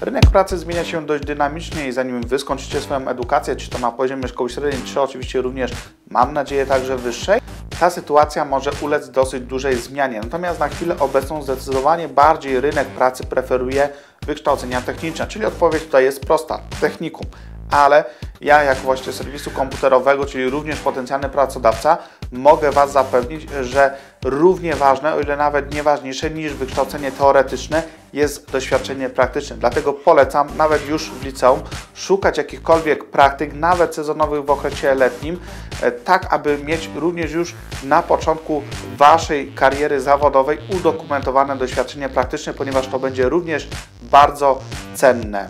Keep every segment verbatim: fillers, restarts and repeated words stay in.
Rynek pracy zmienia się dość dynamicznie i zanim Wy skończycie swoją edukację, czy to na poziomie szkoły średniej, czy oczywiście również, mam nadzieję, także wyższej, ta sytuacja może ulec dosyć dużej zmianie. Natomiast na chwilę obecną zdecydowanie bardziej rynek pracy preferuje wykształcenia techniczne, czyli odpowiedź tutaj jest prosta, technikum. Ale ja jako właściciel serwisu komputerowego, czyli również potencjalny pracodawca, mogę Was zapewnić, że równie ważne, o ile nawet nieważniejsze niż wykształcenie teoretyczne jest doświadczenie praktyczne. Dlatego polecam nawet już w liceum szukać jakichkolwiek praktyk, nawet sezonowych w okresie letnim, tak aby mieć również już na początku Waszej kariery zawodowej udokumentowane doświadczenie praktyczne, ponieważ to będzie również bardzo cenne.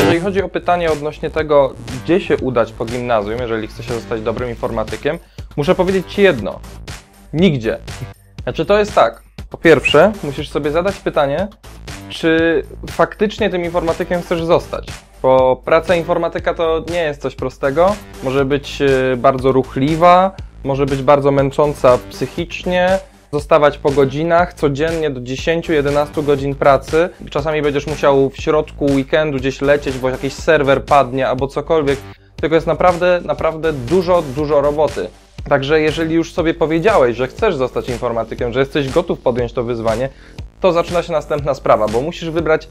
Jeżeli chodzi o pytanie odnośnie tego, gdzie się udać po gimnazjum, jeżeli chce się zostać dobrym informatykiem, muszę powiedzieć Ci jedno. Nigdzie. Znaczy to jest tak, po pierwsze musisz sobie zadać pytanie, czy faktycznie tym informatykiem chcesz zostać. Bo praca informatyka to nie jest coś prostego, może być bardzo ruchliwa, może być bardzo męcząca psychicznie, zostawać po godzinach, codziennie do dziesięciu do jedenastu godzin pracy. Czasami będziesz musiał w środku weekendu gdzieś lecieć, bo jakiś serwer padnie albo cokolwiek. Tylko jest naprawdę, naprawdę dużo, dużo roboty. Także jeżeli już sobie powiedziałeś, że chcesz zostać informatykiem, że jesteś gotów podjąć to wyzwanie, to zaczyna się następna sprawa, bo musisz wybrać,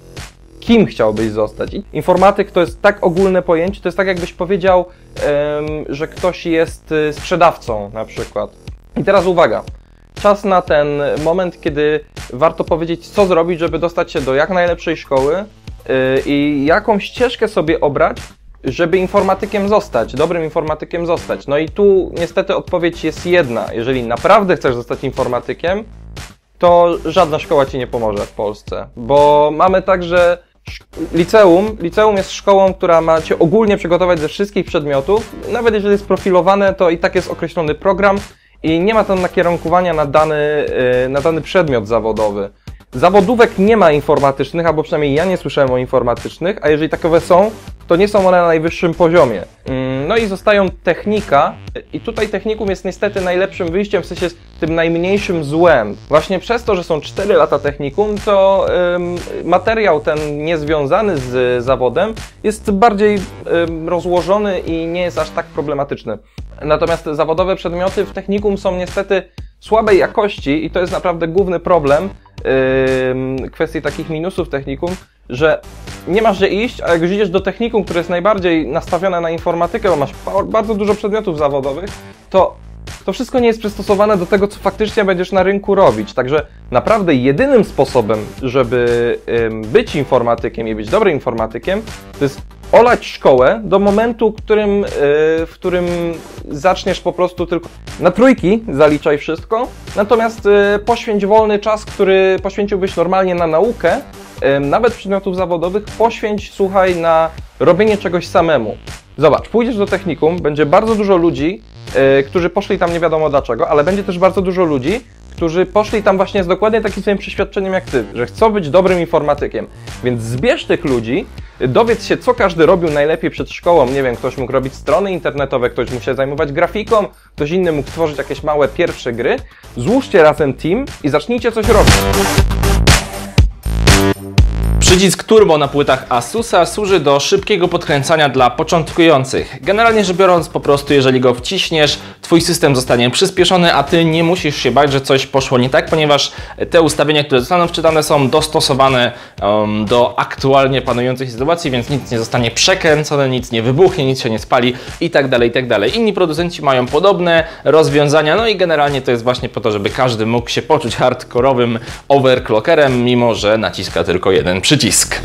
kim chciałbyś zostać. Informatyk to jest tak ogólne pojęcie, to jest tak jakbyś powiedział, że ktoś jest sprzedawcą na przykład. I teraz uwaga. Czas na ten moment, kiedy warto powiedzieć, co zrobić, żeby dostać się do jak najlepszej szkoły i jaką ścieżkę sobie obrać, żeby informatykiem zostać, dobrym informatykiem zostać. No i tu niestety odpowiedź jest jedna. Jeżeli naprawdę chcesz zostać informatykiem, to żadna szkoła Ci nie pomoże w Polsce, bo mamy także liceum. Liceum jest szkołą, która ma Cię ogólnie przygotować ze wszystkich przedmiotów. Nawet jeżeli jest profilowane, to i tak jest określony program. I nie ma tam nakierunkowania na dany, na dany przedmiot zawodowy. Zawodówek nie ma informatycznych, albo przynajmniej ja nie słyszałem o informatycznych, a jeżeli takowe są, to nie są one na najwyższym poziomie. No i zostają technika i tutaj technikum jest niestety najlepszym wyjściem, w sensie tym najmniejszym złem. Właśnie przez to, że są cztery lata technikum, to ym, materiał ten niezwiązany z zawodem jest bardziej ym, rozłożony i nie jest aż tak problematyczny. Natomiast zawodowe przedmioty w technikum są niestety słabej jakości i to jest naprawdę główny problem yy, kwestii takich minusów technikum, że nie masz gdzie iść, a jak już idziesz do technikum, które jest najbardziej nastawione na informatykę, bo masz bardzo dużo przedmiotów zawodowych, to to wszystko nie jest przystosowane do tego, co faktycznie będziesz na rynku robić. Także naprawdę jedynym sposobem, żeby yy, być informatykiem i być dobrym informatykiem, to jest olać szkołę do momentu, którym, yy, w którym zaczniesz po prostu tylko na trójki zaliczaj wszystko, natomiast yy, poświęć wolny czas, który poświęciłbyś normalnie na naukę, yy, nawet przedmiotów zawodowych, poświęć, słuchaj, na robienie czegoś samemu. Zobacz, pójdziesz do technikum, będzie bardzo dużo ludzi, yy, którzy poszli tam nie wiadomo dlaczego, ale będzie też bardzo dużo ludzi, którzy poszli tam właśnie z dokładnie takim swoim przeświadczeniem jak Ty, że chcą być dobrym informatykiem. Więc zbierz tych ludzi, dowiedz się, co każdy robił najlepiej przed szkołą. Nie wiem, ktoś mógł robić strony internetowe, ktoś mógł się zajmować grafiką, ktoś inny mógł tworzyć jakieś małe pierwsze gry. Złóżcie razem team i zacznijcie coś robić. Przycisk turbo na płytach Asusa służy do szybkiego podkręcania dla początkujących. Generalnie rzecz biorąc, po prostu jeżeli go wciśniesz, Twój system zostanie przyspieszony, a Ty nie musisz się bać, że coś poszło nie tak, ponieważ te ustawienia, które zostaną wczytane, są dostosowane um, do aktualnie panujących sytuacji, więc nic nie zostanie przekręcone, nic nie wybuchnie, nic się nie spali i tak dalej, i tak dalej. Inni producenci mają podobne rozwiązania, no i generalnie to jest właśnie po to, żeby każdy mógł się poczuć hardkorowym overclockerem, mimo że naciska tylko jeden przycisk.